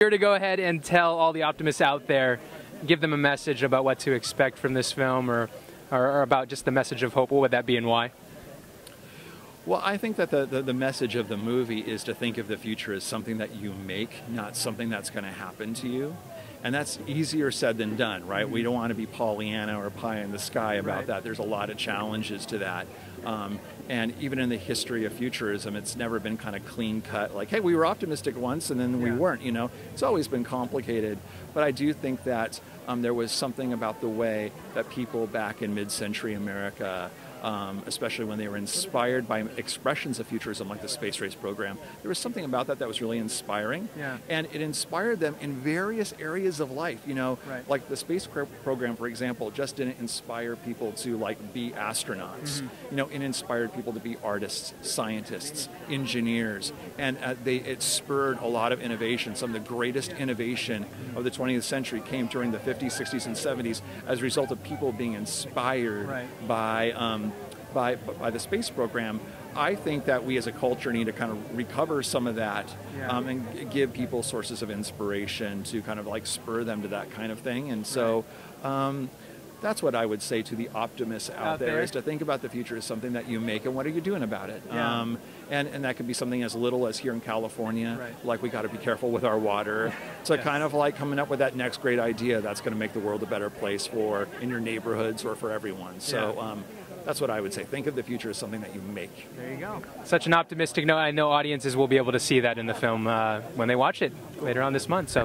Here to go ahead and tell all the optimists out there, give them a message about what to expect from this film, or about just the message of hope. What would that be and why? Well, I think that the message of the movie is to think of the future as something that you make, not something that's going to happen to you. And that's easier said than done, right? We don't want to be Pollyanna or pie in the sky about that. There's a lot of challenges to that. And even in the history of futurism, it's never been kind of clean cut, like, hey, we were optimistic once and then we weren't, you know? It's always been complicated. But I do think that there was something about the way that people back in mid-century America, especially when they were inspired by expressions of futurism like the space race program, there was something about that that was really inspiring. Yeah. And it inspired them in various areas of life, you know, like the space program, for example, just didn't inspire people to like be astronauts. You know, it inspired people to be artists, scientists, engineers, and it spurred a lot of innovation. Some of the greatest innovation of the 20th century came during the 50s, 60s, and 70s as a result of people being inspired by the space program. I think that we as a culture need to kind of recover some of that and give people sources of inspiration to kind of like spur them to that kind of thing. And so that's what I would say to the optimists out there is to think about the future as something that you make, and what are you doing about it? Yeah. And that could be something as little as here in California, like we got to be careful with our water, to kind of like coming up with that next great idea that's going to make the world a better place for in your neighborhoods or for everyone. So. That's what I would say. Think of the future as something that you make. There you go. Such an optimistic note. I know audiences will be able to see that in the film when they watch it later on this month. So.